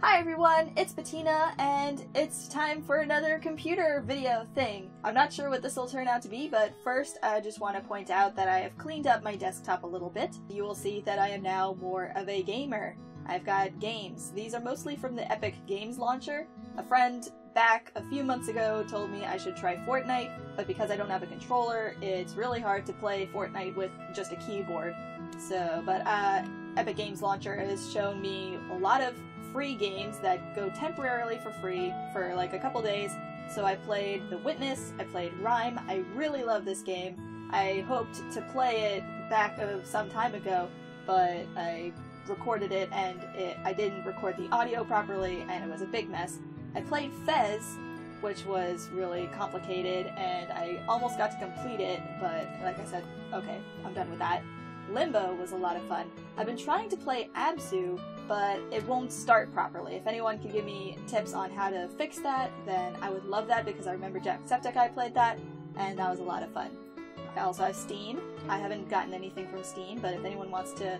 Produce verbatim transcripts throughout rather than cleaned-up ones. Hi everyone, it's Bettina, and it's time for another computer video thing. I'm not sure what this will turn out to be, but first I just want to point out that I have cleaned up my desktop a little bit. You will see that I am now more of a gamer. I've got games. These are mostly from the Epic Games Launcher. A friend back a few months ago told me I should try Fortnite, but because I don't have a controller, it's really hard to play Fortnite with just a keyboard. So, but uh, Epic Games Launcher has shown me a lot of free games that go temporarily for free for like a couple days. So I played The Witness, I played Rime, I really love this game. I hoped to play it back of some time ago, but I recorded it and it, I didn't record the audio properly and it was a big mess. I played Fez, which was really complicated, and I almost got to complete it, but like I said, okay, I'm done with that. Limbo was a lot of fun. I've been trying to play Abzu, but it won't start properly. If anyone can give me tips on how to fix that, then I would love that, because I remember Jacksepticeye played that, and that was a lot of fun. I also have Steam. I haven't gotten anything from Steam, but if anyone wants to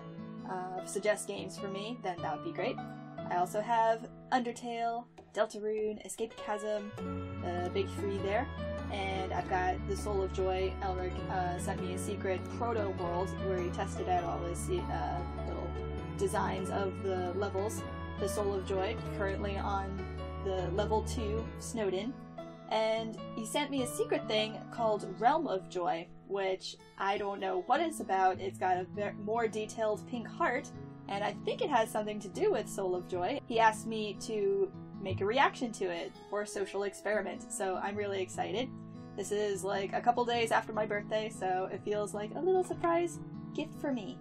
uh, suggest games for me, then that would be great. I also have Undertale, Deltarune, Escape Chasm, the big three there, and I've got the Soul of Joy. Elric uh, sent me a secret proto world where he tested out all his uh, little designs of the levels. The Soul of Joy, currently on the level two, Snowden, and he sent me a secret thing called Realm of Joy, which I don't know what it's about. It's got a more detailed pink heart, and I think it has something to do with Soul of Joy. He asked me to make a reaction to it for a social experiment, so I'm really excited. This is like a couple days after my birthday, so it feels like a little surprise gift for me.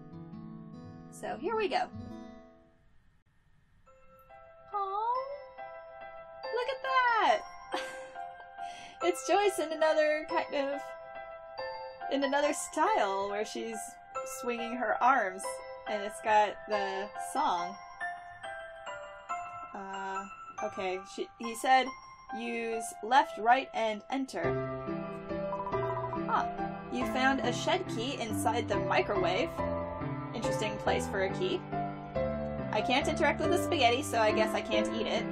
So here we go. Aww, look at that! It's Joyce in another kind of, in another style where she's swinging her arms, and it's got the song. Uh, okay, she, he said use left, right, and enter. Ah, you found a shed key inside the microwave. Interesting place for a key. I can't interact with the spaghetti, so I guess I can't eat it.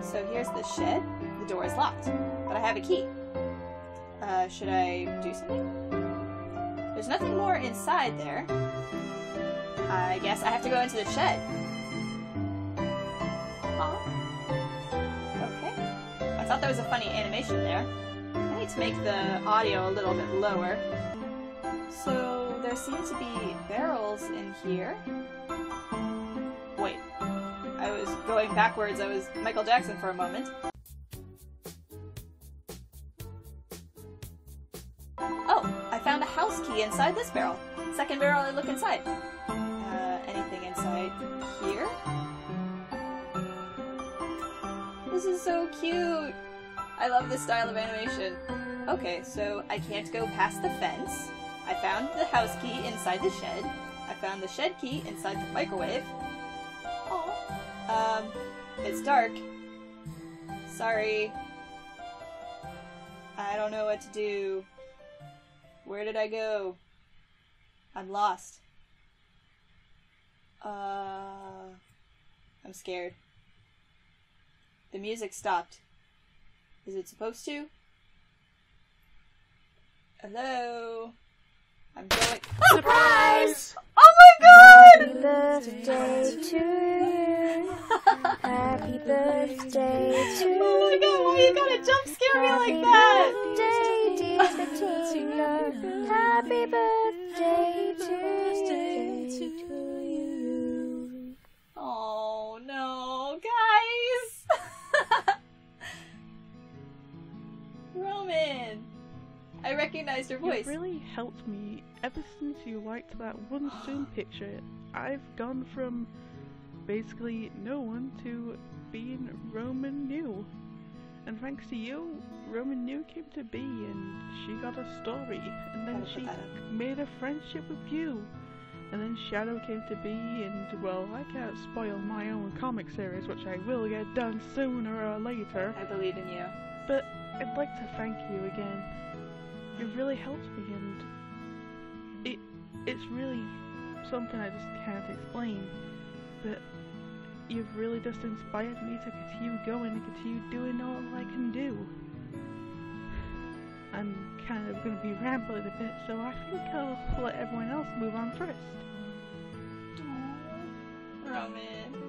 So here's the shed. The door is locked, but I have a key. Uh, should I do something? There's nothing more inside there. I guess I have to go into the shed. Huh? Okay. I thought that was a funny animation there. I need to make the audio a little bit lower. So there seem to be barrels in here. Wait, I was going backwards. I was Michael Jackson for a moment. Oh, I found a house key inside this barrel. Second barrel, I look inside. Uh, anything inside here? This is so cute. I love this style of animation. Okay, so I can't go past the fence. I found the house key inside the shed. I found the shed key inside the microwave. Aww. Um, it's dark. Sorry. I don't know what to do. Where did I go? I'm lost. Uh, I'm scared. The music stopped. Is it supposed to? Hello? I'm going. Surprise! Oh my god! Happy birthday to you. Happy birthday to you. Oh my god, why you gotta jump scare me like that? Happy birthday, dear Bettina. To you. Oh no, guys! Roman! I recognized her voice. You really helped me ever since you liked that one Zoom picture. I've gone from basically no one to being Roman New. And thanks to you, Roman New came to be and she got a story. And then she made a friendship with you. And then Shadow came to be, and well, I can't spoil my own comic series, which I will get done sooner or later. I believe in you. But I'd like to thank you again. It really helped me, and it it's really something I just can't explain, but You've really just inspired me to continue going and continue doing all I can do. I'm kind of going to be rambling a bit, so I think I'll let everyone else move on first. Aww, Robin.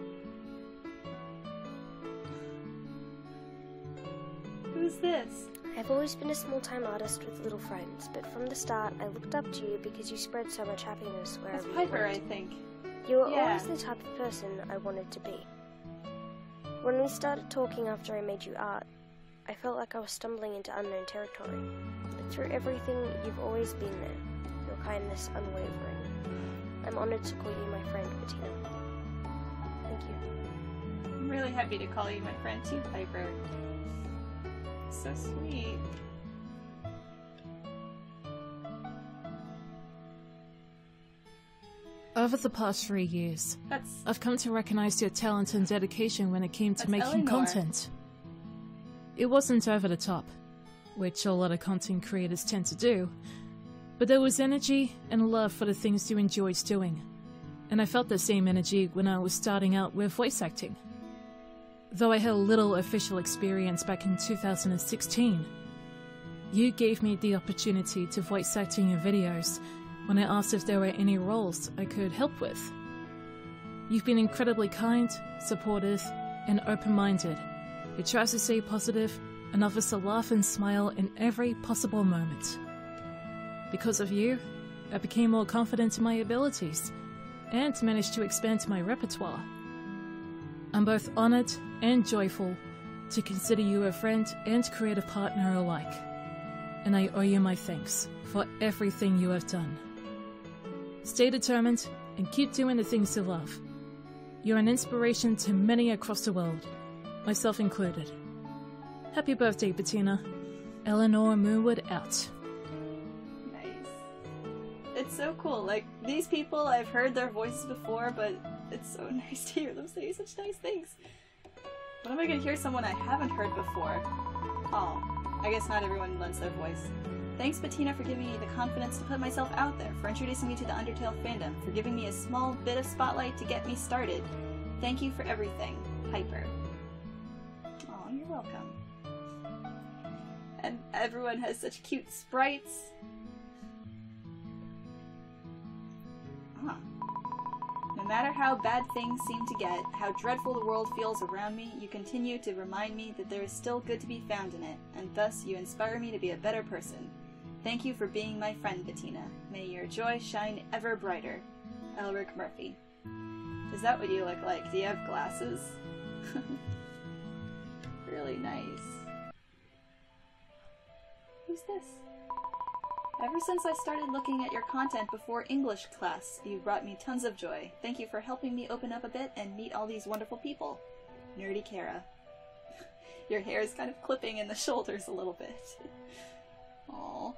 Who's this? I've always been a small-time artist with little friends, but from the start I looked up to you because you spread so much happiness wherever you went. That's Piper, I think. You were yeah. always the type of person I wanted to be. When we started talking after I made you art, I felt like I was stumbling into unknown territory. But through everything, you've always been there, your kindness unwavering. I'm honoured to call you my friend, Bettina. Thank you. I'm really happy to call you my friend too, Piper. So sweet. Over the past three years, That's, I've come to recognize your talent and dedication when it came to making Ellynore. content. It wasn't over the top, which a lot of content creators tend to do, but there was energy and love for the things you enjoyed doing, and I felt the same energy when I was starting out with voice acting. Though I had little official experience back in two thousand sixteen, you gave me the opportunity to voice act in your videos when I asked if there were any roles I could help with. You've been incredibly kind, supportive, and open-minded. It tries to stay positive and offers to laugh and smile in every possible moment. Because of you, I became more confident in my abilities and managed to expand my repertoire. I'm both honored and joyful to consider you a friend and creative partner alike, and I owe you my thanks for everything you have done. Stay determined and keep doing the things you love. You're an inspiration to many across the world, myself included. Happy birthday, Bettina. Ellynore Moonwood out. Nice. It's so cool. Like, these people, I've heard their voices before, but it's so nice to hear them say such nice things. When am I going to hear someone I haven't heard before? Oh, I guess not everyone lends their voice. Thanks, Bettina, for giving me the confidence to put myself out there, for introducing me to the Undertale fandom, for giving me a small bit of spotlight to get me started. Thank you for everything, Piper. Aw, you're welcome. And everyone has such cute sprites. Huh. No matter how bad things seem to get, how dreadful the world feels around me, you continue to remind me that there is still good to be found in it, and thus you inspire me to be a better person. Thank you for being my friend, Bettina. May your joy shine ever brighter. Elric Murphy. Is that what you look like? Do you have glasses? Really nice. Who's this? Ever since I started looking at your content before English class, you brought me tons of joy. Thank you for helping me open up a bit and meet all these wonderful people. Nerdy Kara. Your hair is kind of clipping in the shoulders a little bit. Aww.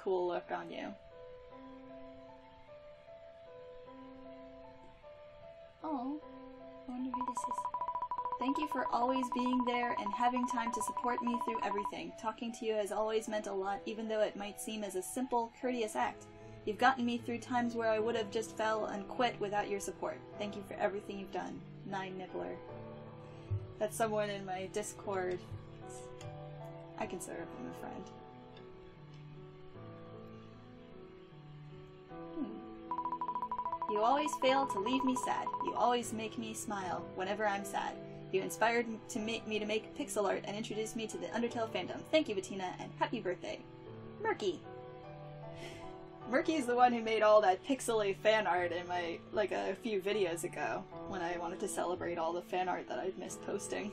Cool look on you. Oh, I wonder who this is. Thank you for always being there and having time to support me through everything. Talking to you has always meant a lot, even though it might seem as a simple, courteous act. You've gotten me through times where I would have just fell and quit without your support. Thank you for everything you've done. Nine Nibbler. That's someone in my Discord. I consider him a friend. Hmm. You always fail to leave me sad. You always make me smile whenever I'm sad. You inspired to make me to make pixel art and introduced me to the Undertale fandom. Thank you, Bettina, and happy birthday. Murky. Murky is the one who made all that pixely fan art in my, like, a few videos ago, when I wanted to celebrate all the fan art that I'd missed posting.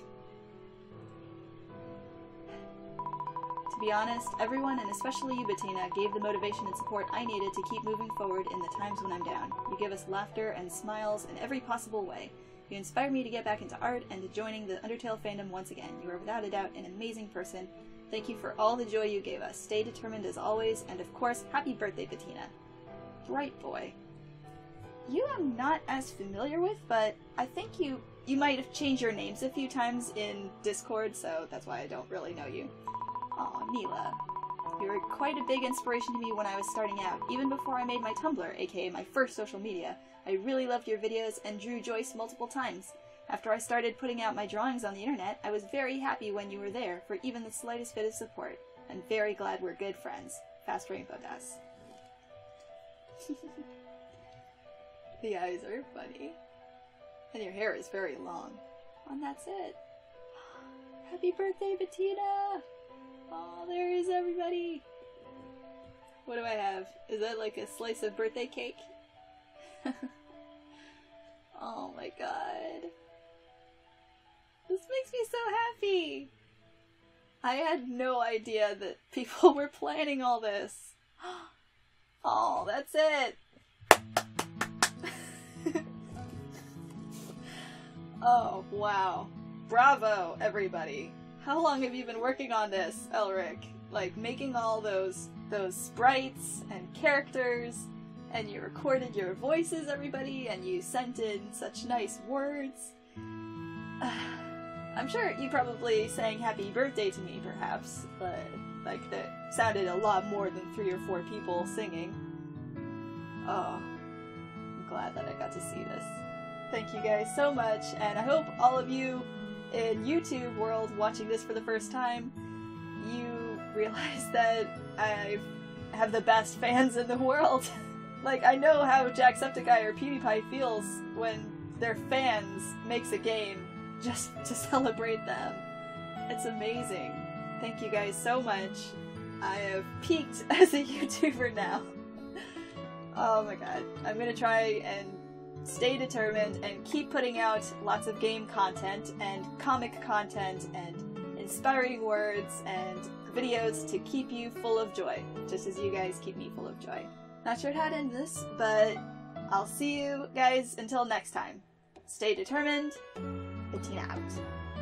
To be honest, everyone, and especially you, Bettina, gave the motivation and support I needed to keep moving forward in the times when I'm down. You give us laughter and smiles in every possible way. You inspired me to get back into art and to joining the Undertale fandom once again. You are without a doubt an amazing person. Thank you for all the joy you gave us. Stay determined as always, and of course, happy birthday, Bettina. Bright boy. You I'm not as familiar with, but I think you you might have changed your names a few times in Discord, so that's why I don't really know you. Aw, Nila. You were quite a big inspiration to me when I was starting out, even before I made my Tumblr, aka my first social media. I really loved your videos and drew Joyce multiple times. After I started putting out my drawings on the internet, I was very happy when you were there for even the slightest bit of support. I'm very glad we're good friends. FastRainbowDas. The eyes are funny. And your hair is very long. And that's it. Happy birthday, Bettina! Oh, there is everybody! What do I have? Is that like a slice of birthday cake? Oh my god. This makes me so happy! I had no idea that people were planning all this. Oh, that's it! Oh, wow. Bravo, everybody. How long have you been working on this, Elric? Like, making all those those sprites and characters, and you recorded your voices, everybody, and you sent in such nice words. I'm sure you probably sang happy birthday to me, perhaps, but, like, that sounded a lot more than three or four people singing. Oh, I'm glad that I got to see this. Thank you guys so much, and I hope all of you in YouTube world watching this for the first time, you realize that I have the best fans in the world. Like, I know how Jacksepticeye or PewDiePie feels when their fans makes a game just to celebrate them. It's amazing. Thank you guys so much. I have peaked as a YouTuber now. Oh my god. I'm gonna try and stay determined and keep putting out lots of game content and comic content and inspiring words and videos to keep you full of joy, just as you guys keep me full of joy. Not sure how to end this, but I'll see you guys until next time. Stay determined, Bettina out.